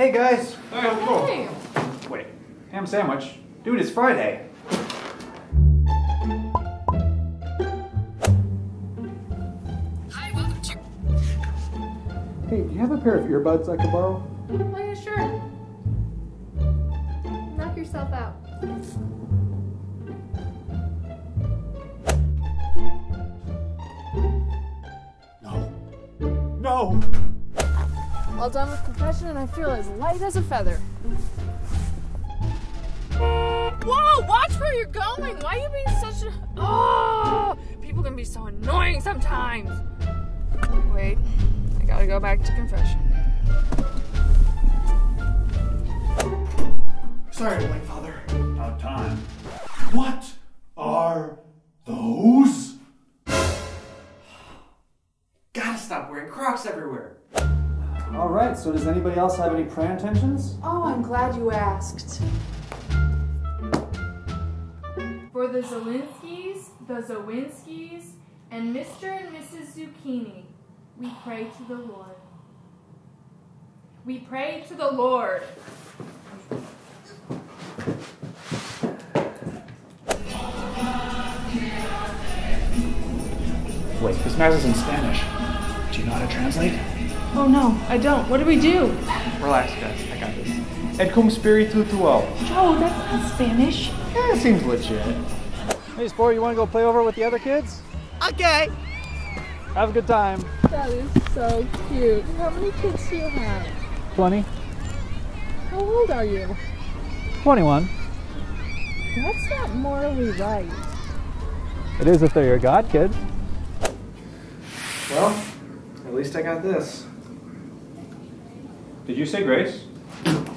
Hey guys! Hey, cool. Hey. Wait, ham sandwich? Dude, it's Friday! Hi, welcome to... Hey, do you have a pair of earbuds I could borrow? Oh yeah, sure. Knock yourself out. No! All done with compression and I feel as light as a feather. Whoa! Watch where you're going! Why are you being such a... Oh! People can be so annoying sometimes! Wait, I gotta go back to confession. Sorry, White Father. About time. What are those? Gotta stop wearing Crocs everywhere. Alright, so does anybody else have any prayer intentions? Oh, I'm glad you asked. For the Zelinskys, the Zawinskys, and Mr. and Mrs. Zucchini, we pray to the Lord. We pray to the Lord. Wait, this mass is in Spanish. Do you know how to translate? Oh no, I don't. What do we do? Relax, guys. I got this. Et cum spiritu tuo. Joe, that's not Spanish. Yeah, it seems legit. Hey, Sport, you want to go play over with the other kids? Okay. Have a good time. That is so cute. How many kids do you have? 20. How old are you? 21. That's not morally right. It is if they're your god kids. Well, at least I got this. Did you say grace?